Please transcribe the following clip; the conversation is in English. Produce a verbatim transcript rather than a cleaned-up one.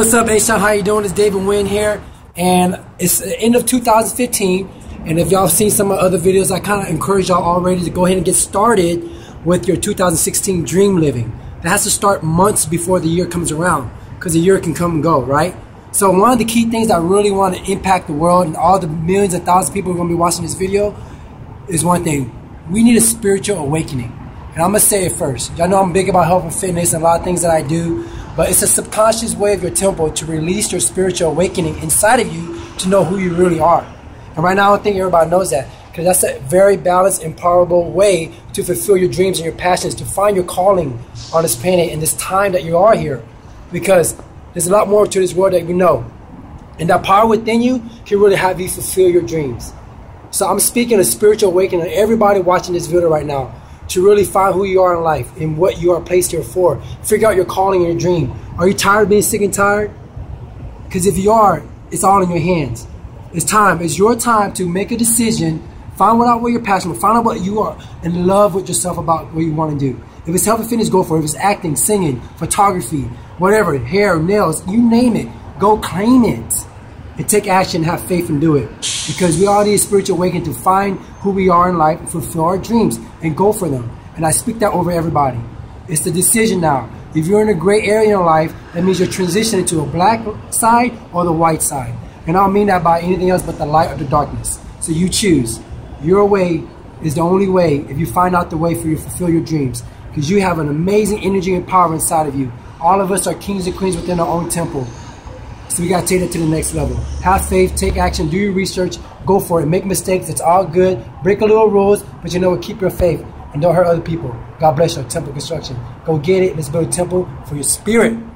What's up, Asha? How you doing? It's David Nguyen here, and it's the end of two thousand fifteen, and if y'all have seen some of my other videos, I kind of encourage y'all already to go ahead and get started with your two thousand sixteen dream living. That has to start months before the year comes around, because the year can come and go, right? So one of the key things that really want to impact the world and all the millions and thousands of people who are going to be watching this video is one thing. We need a spiritual awakening, and I'm going to say it first. Y'all know I'm big about health and fitness and a lot of things that I do. But it's a subconscious way of your temple to release your spiritual awakening inside of you to know who you really are. And right now I think everybody knows that, because that's a very balanced and powerful way to fulfill your dreams and your passions, to find your calling on this planet in this time that you are here. Because there's a lot more to this world that we know. And that power within you can really have you fulfill your dreams. So I'm speaking of spiritual awakening to everybody watching this video right now, to really find who you are in life and what you are placed here for. Figure out your calling and your dream. Are you tired of being sick and tired? Because if you are, it's all in your hands. It's time. It's your time to make a decision. Find out what you're passionate about. Find out what you are in love with yourself about, what you want to do. If it's health and fitness, go for it. If it's acting, singing, photography, whatever, hair, nails, you name it. Go claim it. And take action, have faith, and do it. Because we all need a spiritual awakening to find who we are in life and fulfill our dreams and go for them. And I speak that over everybody. It's the decision now. If you're in a gray area in your life, that means you're transitioning to a black side or the white side. And I don't mean that by anything else but the light or the darkness. So you choose. Your way is the only way if you find out the way for you to fulfill your dreams. Because you have an amazing energy and power inside of you. All of us are kings and queens within our own temple. So we got to take it to the next level. Have faith, take action, do your research, go for it, make mistakes, it's all good. Break a little rules, but you know what, keep your faith and don't hurt other people. God bless you, Temple Construction. Go get it, let's build a temple for your spirit.